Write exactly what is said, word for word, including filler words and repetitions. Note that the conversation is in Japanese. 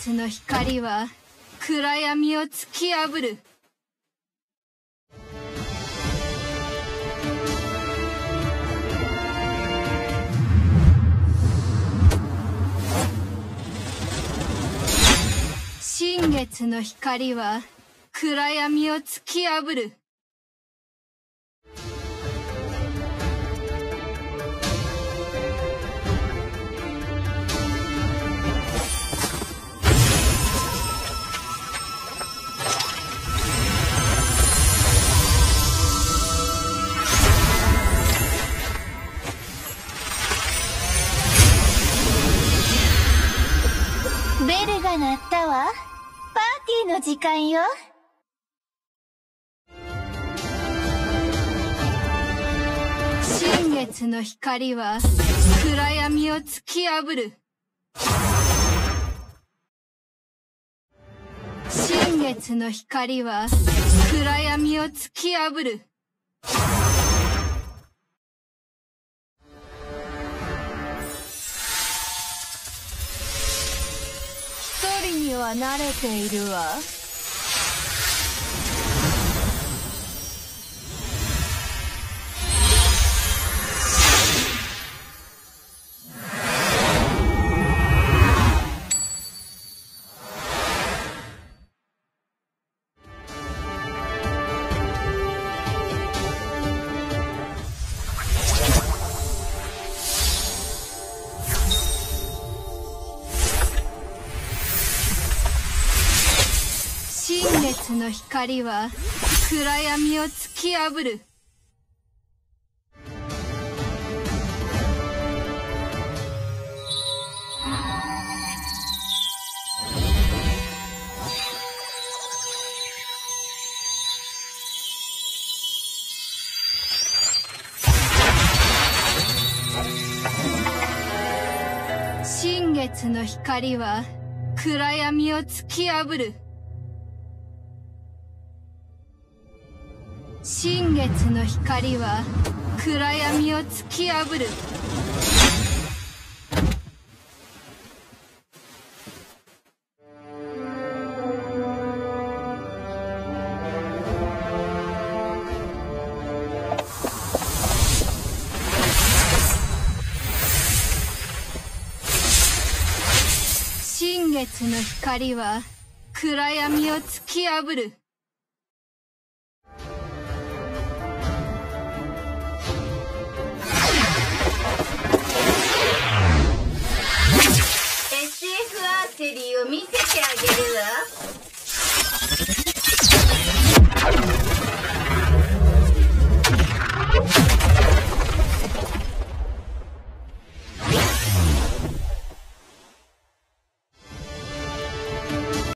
つの光は暗闇を突き破る。新月の光は暗闇を突き破る。ベルが鳴ったわ。パーティーの時間よ。新月の光は暗闇を突き破る。新月の光は暗闇を突き破る。一人には慣れているわ。新月の光は暗闇を突き破る。新月の光は暗闇を突き破る。新月の光は暗闇を突き破る。新月の光は暗闇を突き破る。エスエフ アーチェリーを見せてあげるわ。